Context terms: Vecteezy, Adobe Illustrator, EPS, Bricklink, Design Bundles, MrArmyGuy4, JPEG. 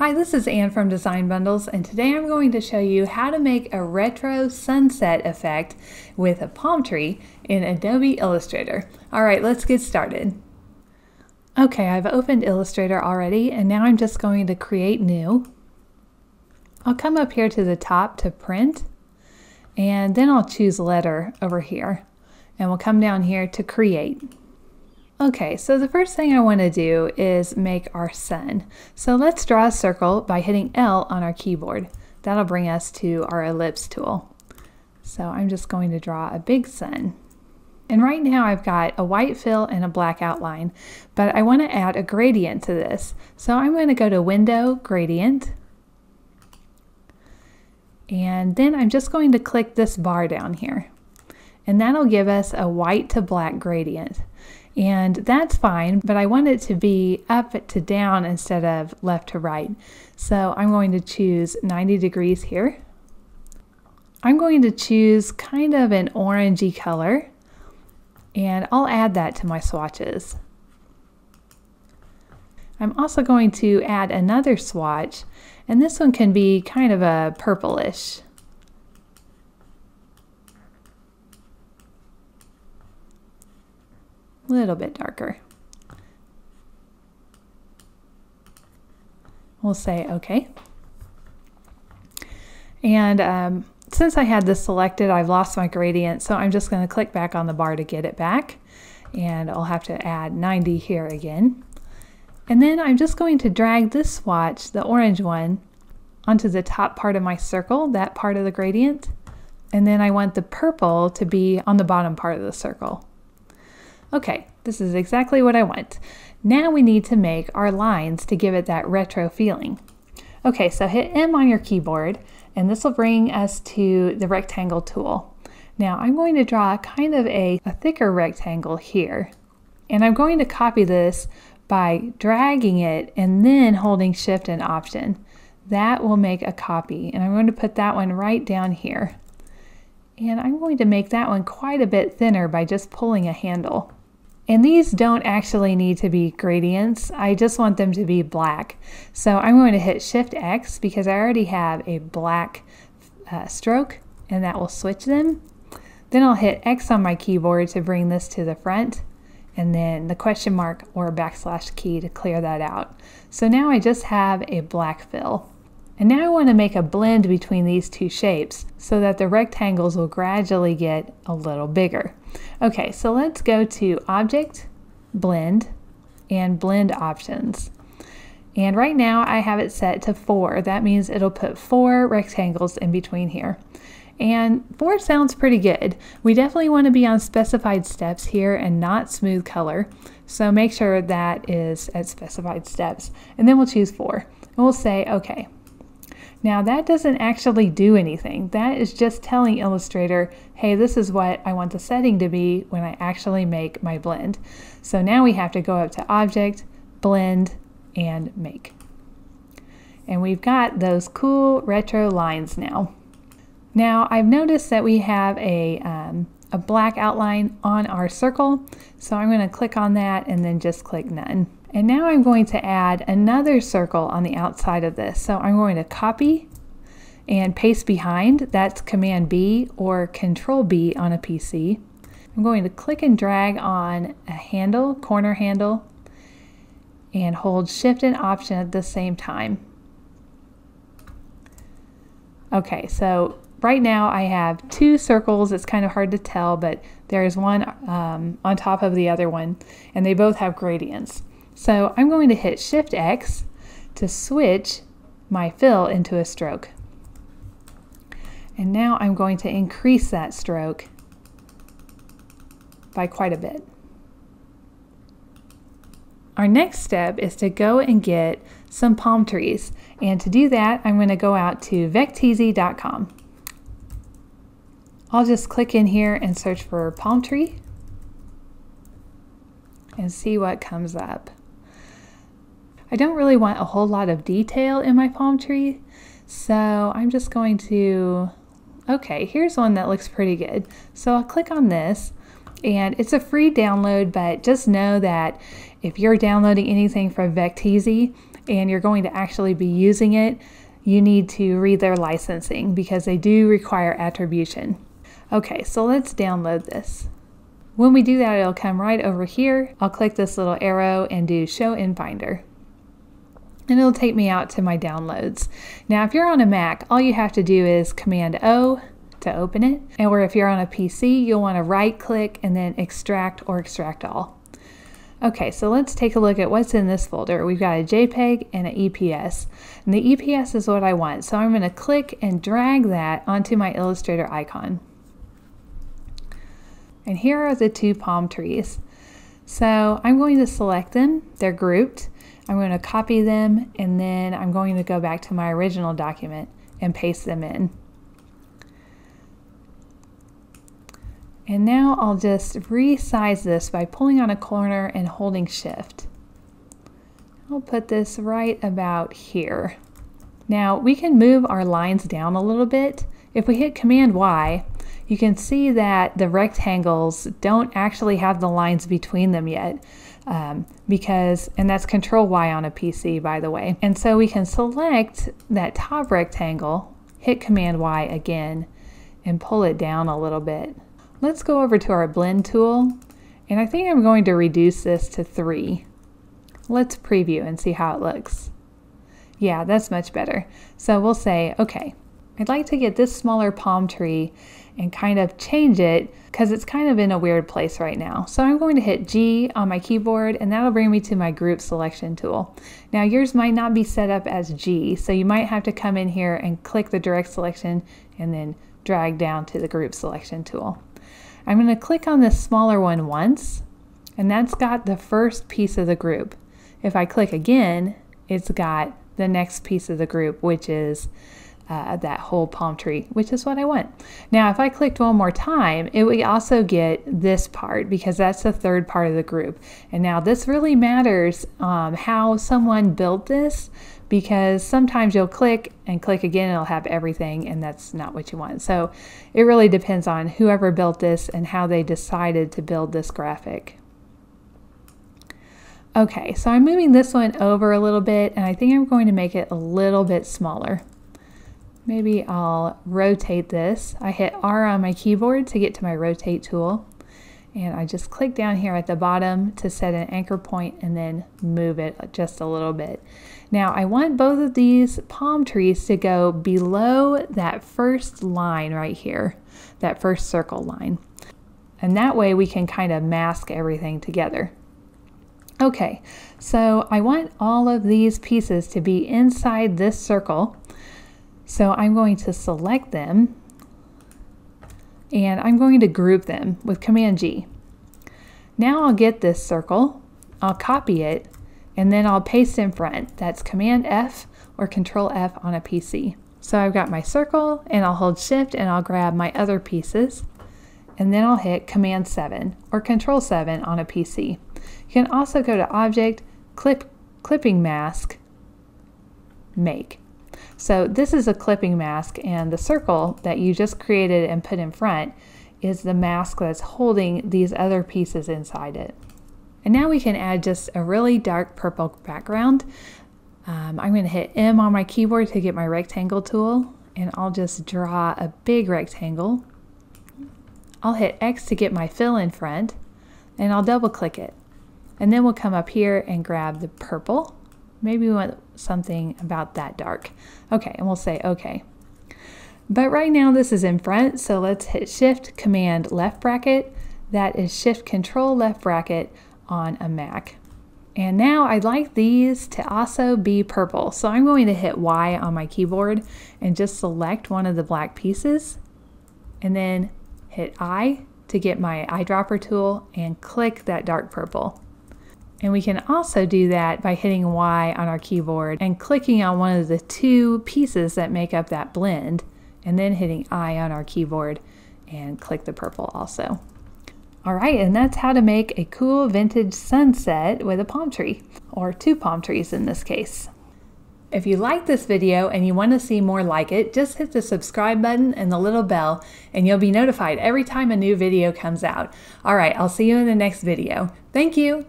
Hi, this is Anne from Design Bundles, and today I'm going to show you how to make a retro sunset effect with a palm tree in Adobe Illustrator. All right, let's get started. Okay, I've opened Illustrator already, and now I'm just going to create new. I'll come up here to the top to print, and then I'll choose letter over here, and we'll come down here to create. Okay, so the first thing I want to do is make our sun. So let's draw a circle by hitting L on our keyboard. That'll bring us to our ellipse tool. So I'm just going to draw a big sun. And right now I've got a white fill and a black outline, but I want to add a gradient to this. So I'm going to go to Window, Gradient, and then I'm just going to click this bar down here. And that'll give us a white to black gradient. And that's fine, but I want it to be up to down instead of left to right. So I'm going to choose 90 degrees here. I'm going to choose kind of an orangey color, and I'll add that to my swatches. I'm also going to add another swatch, and this one can be kind of a purplish. Little bit darker. We'll say okay. And since I had this selected, I've lost my gradient, so I'm just going to click back on the bar to get it back, and I'll have to add 90 here again. And then I'm just going to drag this swatch, the orange one, onto the top part of my circle, that part of the gradient, and then I want the purple to be on the bottom part of the circle. Okay, this is exactly what I want. Now we need to make our lines to give it that retro feeling. Okay, so hit M on your keyboard, and this will bring us to the rectangle tool. Now I'm going to draw kind of a thicker rectangle here, and I'm going to copy this by dragging it and then holding Shift and Option. That will make a copy, and I'm going to put that one right down here. And I'm going to make that one quite a bit thinner by just pulling a handle. And these don't actually need to be gradients. I just want them to be black. So I'm going to hit Shift X because I already have a black stroke, and that will switch them. Then I'll hit X on my keyboard to bring this to the front, and then the question mark or backslash key to clear that out. So now I just have a black fill. And now I want to make a blend between these two shapes so that the rectangles will gradually get a little bigger. Okay, so let's go to Object, Blend, and Blend Options. And right now I have it set to 4. That means it'll put 4 rectangles in between here. And 4 sounds pretty good. We definitely want to be on specified steps here and not smooth color. So make sure that is at specified steps. And then we'll choose 4. And we'll say OK. Now that doesn't actually do anything. That is just telling Illustrator, hey, this is what I want the setting to be when I actually make my blend. So now we have to go up to Object, Blend, and Make. And we've got those cool retro lines now. Now I've noticed that we have a black outline on our circle. So I'm going to click on that and then just click None. And now I'm going to add another circle on the outside of this. So I'm going to copy and paste behind. That's Command B or Control B on a PC. I'm going to click and drag on a handle, corner handle, and hold Shift and Option at the same time. Okay, so right now I have 2 circles. It's kind of hard to tell, but there is one on top of the other one, and they both have gradients. So I'm going to hit Shift X to switch my fill into a stroke. And now I'm going to increase that stroke by quite a bit. Our next step is to go and get some palm trees. And to do that, I'm going to go out to Vecteezy.com. I'll just click in here and search for palm tree and see what comes up. I don't really want a whole lot of detail in my palm tree, so I'm just going to, okay, here's one that looks pretty good. So I'll click on this, and it's a free download, but just know that if you're downloading anything from Vecteezy and you're going to actually be using it, you need to read their licensing because they do require attribution. Okay, so let's download this. When we do that, it'll come right over here. I'll click this little arrow and do Show in Finder. And it'll take me out to my downloads. Now, if you're on a Mac, all you have to do is Command-O to open it. Or if you're on a PC, you'll want to right-click and then Extract or Extract All. Okay, so let's take a look at what's in this folder. We've got a JPEG and an EPS. And the EPS is what I want, so I'm going to click and drag that onto my Illustrator icon. And here are the two palm trees. So I'm going to select them. They're grouped. I'm going to copy them, and then I'm going to go back to my original document and paste them in. And now I'll just resize this by pulling on a corner and holding Shift. I'll put this right about here. Now we can move our lines down a little bit. If we hit Command Y, you can see that the rectangles don't actually have the lines between them yet, and that's Control Y on a PC, by the way. And so we can select that top rectangle, hit Command Y again, and pull it down a little bit. Let's go over to our blend tool, and I think I'm going to reduce this to 3. Let's preview and see how it looks. Yeah, that's much better. So we'll say, okay, I'd like to get this smaller palm tree and kind of change it because it's kind of in a weird place right now. So I'm going to hit G on my keyboard, and that'll bring me to my group selection tool. Now yours might not be set up as G, so you might have to come in here and click the direct selection and then drag down to the group selection tool. I'm going to click on this smaller one once, and that's got the first piece of the group. If I click again, it's got the next piece of the group, which is that whole palm tree, which is what I want. Now, if I clicked one more time, it would also get this part because that's the third part of the group. And now this really matters how someone built this, because sometimes you'll click and click again and it'll have everything, and that's not what you want. So it really depends on whoever built this and how they decided to build this graphic. Okay, so I'm moving this one over a little bit, and I think I'm going to make it a little bit smaller. Maybe I'll rotate this. I hit R on my keyboard to get to my rotate tool, and I just click down here at the bottom to set an anchor point and then move it just a little bit. Now I want both of these palm trees to go below that first line right here, that first circle line. And that way we can kind of mask everything together. Okay, so I want all of these pieces to be inside this circle. So I'm going to select them, and I'm going to group them with Command G. Now I'll get this circle, I'll copy it, and then I'll paste in front. That's Command F or Control F on a PC. So I've got my circle, and I'll hold Shift, and I'll grab my other pieces, and then I'll hit Command 7 or Control 7 on a PC. You can also go to Object, Clipping Mask, Make. So this is a clipping mask, and the circle that you just created and put in front is the mask that's holding these other pieces inside it. And now we can add just a really dark purple background. I'm going to hit M on my keyboard to get my rectangle tool, and I'll just draw a big rectangle. I'll hit X to get my fill in front, and I'll double click it. And then we'll come up here and grab the purple. Maybe we want something about that dark. Okay, and we'll say okay. But right now this is in front, so let's hit Shift, Command, left bracket. That is Shift, Control, left bracket on a Mac. And now I'd like these to also be purple. So I'm going to hit Y on my keyboard and just select one of the black pieces, and then hit I to get my eyedropper tool and click that dark purple. And we can also do that by hitting Y on our keyboard and clicking on one of the two pieces that make up that blend, and then hitting I on our keyboard and click the purple also. All right, and that's how to make a cool vintage sunset with a palm tree, or two palm trees in this case. If you like this video and you want to see more like it, just hit the subscribe button and the little bell, and you'll be notified every time a new video comes out. All right, I'll see you in the next video. Thank you.